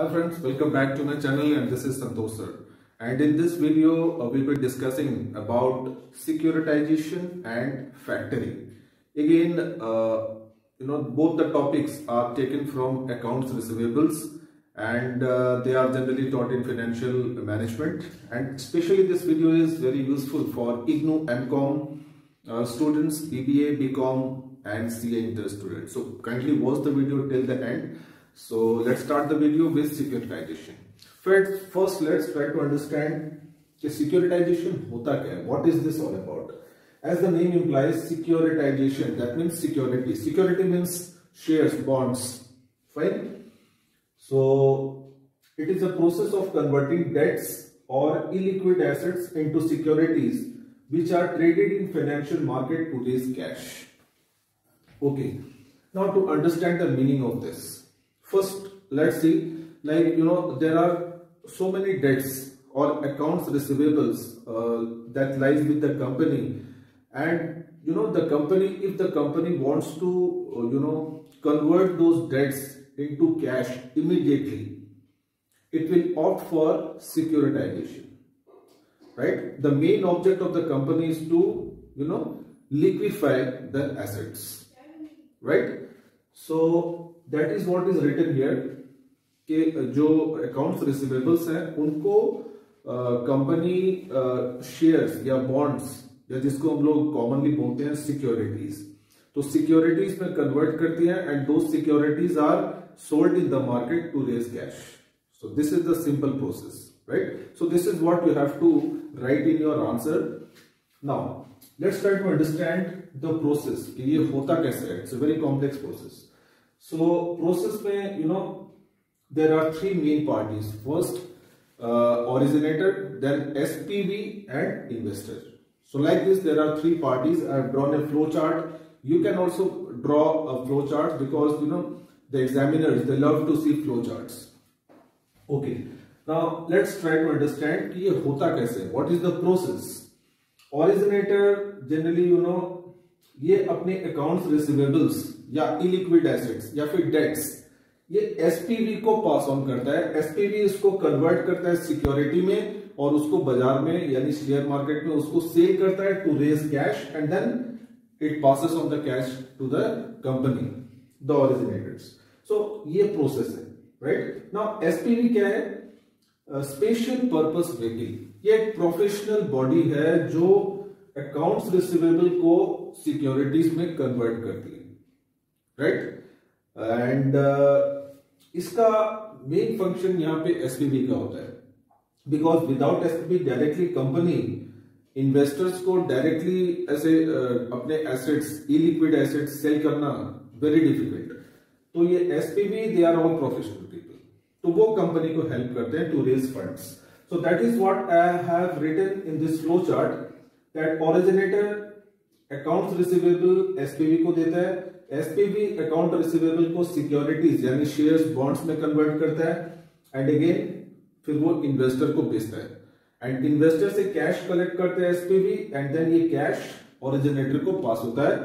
Hi friends, welcome back to my channel and this is Santosh Sir. And in this video, we will be discussing about securitization and factoring. Again, both the topics are taken from accounts receivables and they are generally taught in financial management. And especially this video is very useful for IGNOU MCom students, BBA, BCom and CA inter students. So kindly watch the video till the end. So let's start the video with securitization. First, let's try to understand कि securitization होता क्या है? What is this all about? As the name implies, securitization, that means security. Security means shares, bonds. Fine. So it is a process of converting debts or illiquid assets into securities which are traded in financial market to raise cash. Okay. Now to understand the meaning of this. First, let's see, there are so many debts or accounts receivables that lies with the company, and the company, if the company wants to convert those debts into cash immediately, it will opt for securitization, right? The main object of the company is to liquefy the assets, right? So that is what is written here कि जो accounts receivables हैं उनको company shares या bonds या जिसको हम लोग commonly बोलते हैं securities, तो securities में convert करती हैं and those securities are sold in the market to raise cash. So this is the simple process, right? So this is what you have to write in your answer. Now let's try to understand the process कि ये होता कैसे है. It's a very complex process. So process में there are three main parties. First, originator, then SPV and investor. So like this there are three parties. I have drawn a flow chart. You can also draw a flow chart because the examiners, they love to see flow charts. Okay. Now let's try to understand कि ये होता कैसे है. What is the process? Originator generally ये अपने accounts receivables या illiquid assets या फिर debts ये SPV को pass on करता है. SPV इसको convert करता है security में और उसको बाजार में यानी share market में उसको sell करता है to raise cash, and then it passes on the cash to the company, the originators. So ये process है, right? Now SPV क्या है? Special purpose vehicle. ये एक professional body है जो accounts receivable को securities में convert करती है, right? And इसका main function यहाँ पे SPV का होता है, because without SPV directly company investors को directly ऐसे अपने assets, illiquid assets sell करना very difficult. तो ये SPV, they are all professional people, तो वो company को help करते हैं to raise funds. So that is what I have written in this flow chart. That originator accounts receivable SPV को देता है, SPV account receivable को securities यानी shares, bonds में convert करता है, and again फिर वो investor को बेचता है, and investor से cash collect करता है SPV, and then ये cash originator को pass होता है.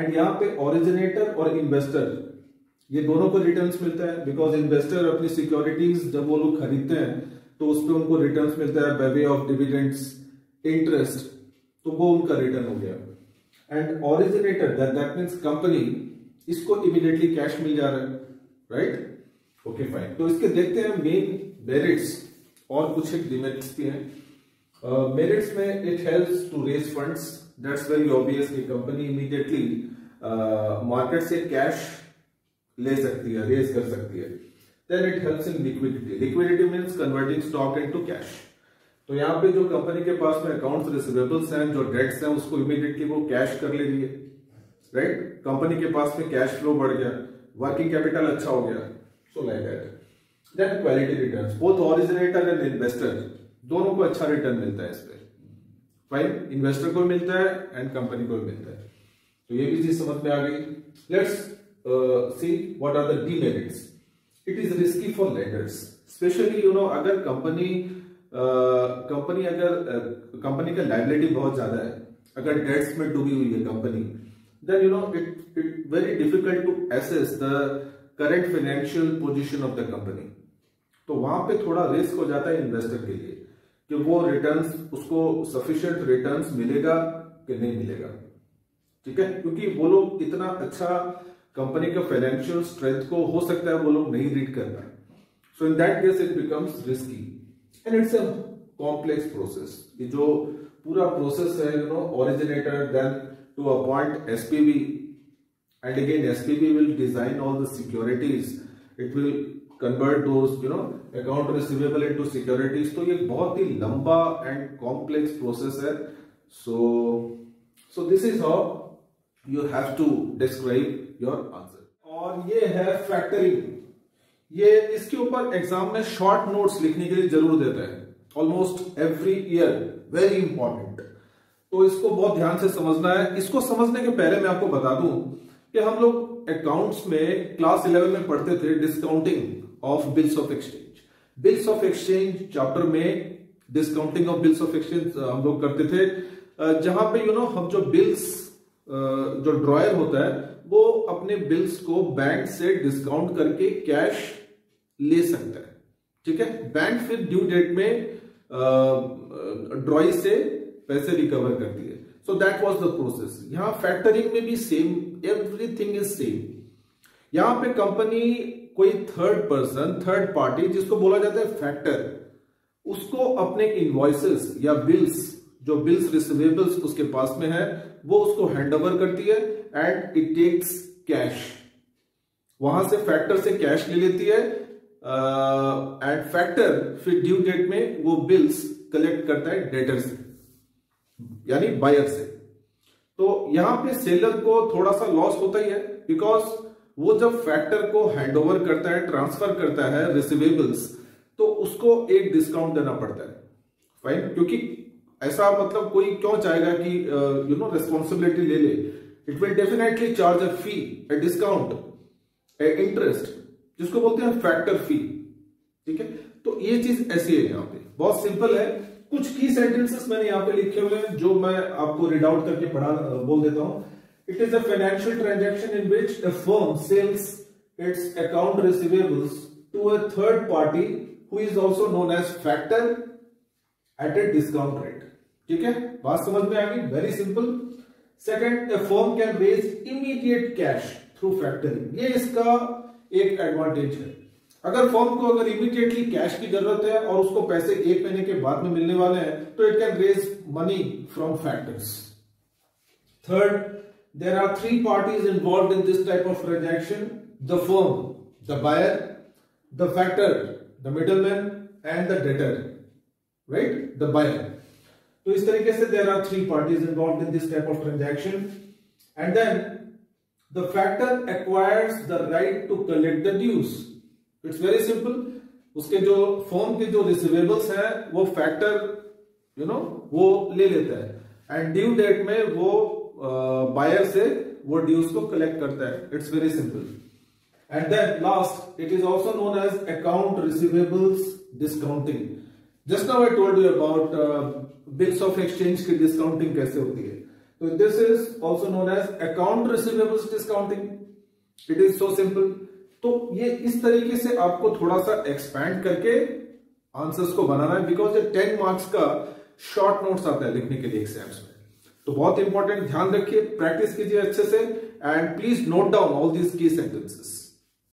And यहाँ पे originator और investor ये दोनों को returns मिलता है, because investor अपनी securities जब वो लोग खरीदते हैं तो उसपे उनको returns मिलता है by way of dividends, interest, तो वो उनका रिटर्न हो गया. And originator that means company, इसको इमीडिएटली कैश मिल जा रहा है, राइट? Okay fine. तो इसके देखते हैं मेन मेरिट्स और कुछ एक डिमेरिट्स भी हैं. मेरिट्स में it helps to raise funds. That's very obvious कि कंपनी इमीडिएटली मार्केट से कैश ले सकती है, रेज कर सकती है. Then it helps in liquidity. Liquidity means converting stock into cash. तो यहाँ पे जो कंपनी के पास में अकाउंट्स रिसिवेबल्स हैं, जो डेट्स हैं, उसको इमीडिएटली वो कैश कर ले रही है, राइट? कंपनी के पास में कैश फ्लो बढ़ गया, वर्किंग कैपिटल अच्छा हो गया. So like that. Then quality returns. Both originator and investor दोनों को अच्छा रिटर्न मिलता है इस पे. फाइन. इन्वेस्टर को मिलता है एंड कंपनी को मिलता है. तो ये भी चीज समझ में आ गई. Let's see what are the demerits. It is risky for lenders. Especially अगर कंपनी का लायबिलिटी बहुत ज्यादा है, अगर डेट्स में डूबी हुई है company, then it very difficult to assess the current financial position of the company. तो वहां पे थोड़ा रिस्क हो जाता है इन्वेस्टर के लिए कि वो रिटर्न्स, उसको सफिशिएंट रिटर्न्स मिलेगा कि नहीं मिलेगा। ठीक है, क्योंकि वो लोग इतना अच्छा कंपनी का फाइनेंशियल स्ट्रेंथ को हो सकता है वो लोग नहीं रीड कर पाए। So in that case it becomes risky and it's a complex process. ये जो पूरा प्रोसेस है you know, originator then to appoint SPV and again SPV will design all the securities, it will convert those account receivable into securities। तो ये बहुत ही लंबा and complex process है। So this is how you have to describe your answer। और ये है factoring। ये इसके ऊपर एग्जाम में शॉर्ट नोट्स लिखने के लिए जरूर देता है almost every year, very important. तो इसको बहुत ध्यान से समझना है। इसको समझने के पहले मैं आपको बता दूं कि हम लोग अकाउंट्स में क्लास 11 में पढ़ते थे discounting of bills of exchange. Bills of exchange chapter में discounting of bills of exchange हम लोग करते थे, जहां पे हम जो बिल्स जो ड्रॉयर होता है वो अपने बिल्स को बैंक से डिस्काउंट करके कैश ले सकता है। ठीक है, बैंक फिर ड्यू डेट में ड्रॉई से पैसे रिकवर करती है। So that was the process। यहाँ फैक्टरिंग में भी सेम, एवरीथिंग इज सेम। यहाँ पे कंपनी कोई थर्ड पर्सन, थर्ड पार्टी जिसको बोला जाता है फैक्टर, उसको अपने इनवॉइसेस या बिल्स, जो बिल्स रिसीवेबल्स उसके पास में है, वो उसको हैंड ओवर करती है एंड इट टेक्स कैश। वहां से फैक्टर से कैश ले लेती है एंड फैक्टर फिर ड्यू डेट में वो बिल्स कलेक्ट करता है डेटर से, यानी बायर से। तो यहां पे सेलर को थोड़ा सा लॉस होता ही है, बिकॉज वो जब फैक्टर को हैंडओवर करता है, ट्रांसफर करता है रिसीवेबल्स, तो उसको एक डिस्काउंट देना पड़ता है। फाइन, क्योंकि ऐसा मतलब कोई क्यों चाहेगा कि रिस्पॉन्सिबिलिटी ले ले। It will definitely charge a fee, a discount, a interest, जिसको बोलते हैं फैक्टर फी। ठीक है, तो ये चीज ऐसी है। यहाँ पे बहुत सिंपल है। कुछ की सेंटेंसेस मैंने यहाँ पे लिखे हुए हैं जो मैं आपको रीड आउट करके बोल देता हूं। It is a financial transaction in which a firm sells its account receivables to a third party who is also known as factor at a discount rate. ठीक है, बात समझ में आ गई, very simple. Second, a firm can raise immediate cash through factoring. ये इसका एक एडवांटेज है। अगर फर्म को इमीडिएटली कैश की जरूरत है और उसको पैसे एक महीने के बाद में मिलने वाले हैं, तो it can raise money from factors. Third, there are three parties involved in this type of transaction, the firm, the buyer, the factor, the middleman and the debtor, right, the buyer. तो इस तरीके से there are three parties involved in this type of transaction and then the factor acquires the right to collect the dues. It's very simple. उसके जो firm के जो receivables हैं वो फैक्टर वो ले लेता है एंड ड्यू डेट में वो बायर से वो ड्यूज को कलेक्ट करता है। It's very simple. And then last, it is also known as account receivables discounting. Just now I told you about bills of exchange की डिस्काउंटिंग कैसे होती है, तो this is also known as account receivables discounting. It is so simple. तो ये इस तरीके से आपको थोड़ा सा एक्सपैंड करके आंसर्स को बनाना है, बिकॉज ये 10 मार्क्स का शॉर्ट नोट्स आता है लिखने के लिए एग्जाम्स में। तो बहुत इंपॉर्टेंट, ध्यान रखिए, प्रैक्टिस कीजिए अच्छे से and please note down all these key sentences.